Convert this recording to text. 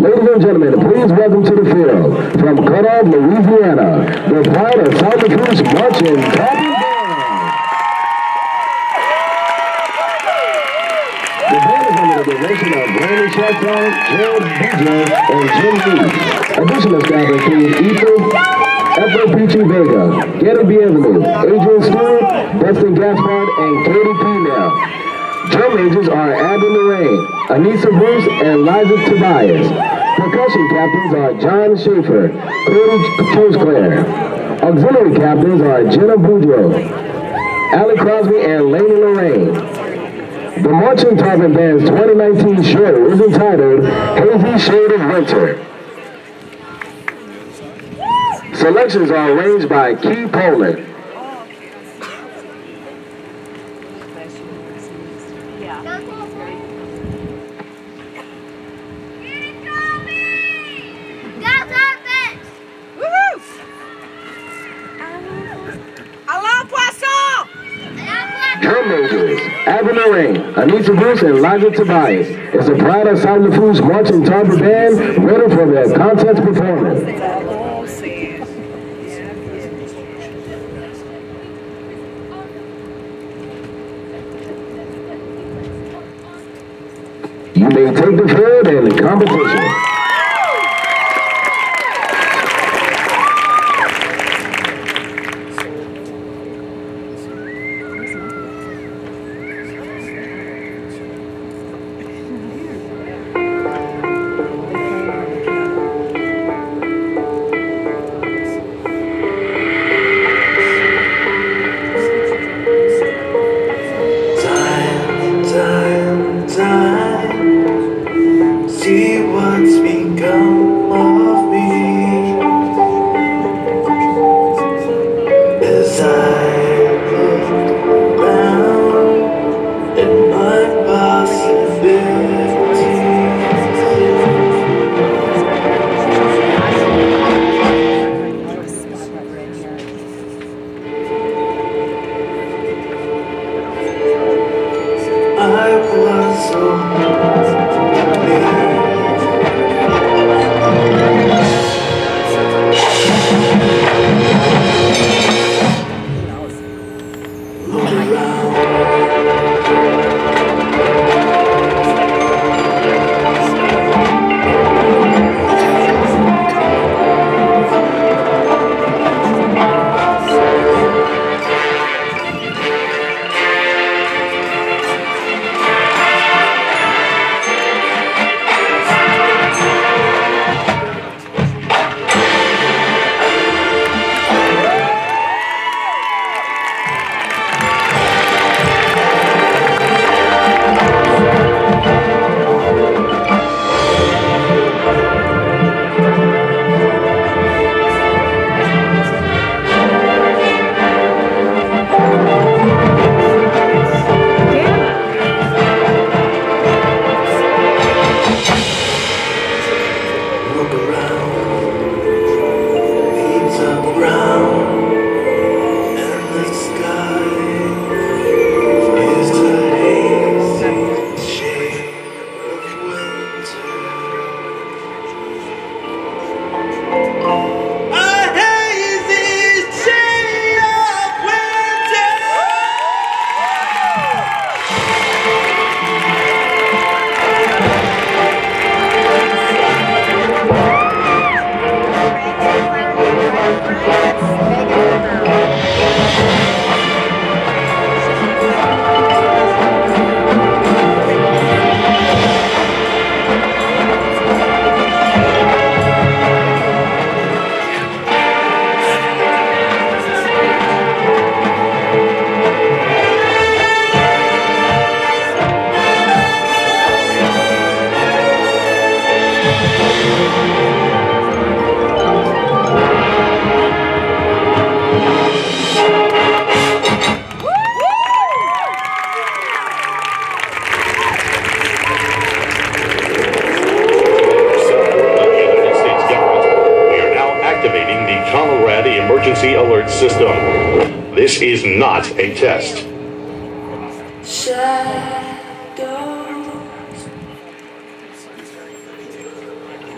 Ladies and gentlemen, please welcome to the field, from Gerald, Louisiana, the pride of South Lafourche Marching Tarpon Band. The band is under the direction of Brandy Chatron, Gerald Beecher, and Jim Lee. Additional staff include F.O.P.T. Vega, Jenna Bienvenue, Adrian Stewart, Dustin Gaspard, and Katie Pina. Drum majors are Abby Lorraine, Anissa Bruce, and Liza Tobias. Percussion captains are John Schaefer, Cody Tousclair. Auxiliary captains are Jenna Boudreaux, Alec Crosby, and Laney Lorraine. The Marching Tarpon Band's 2019 show is entitled Hazy Shade of Winter. Selections are arranged by Key Poland. Anissa Bruce and Laja Tobias is the pride of South Lafourche Marching Tarpon Band, ready for their contest performance. You may take the field in the competition. This is not a test. Shadows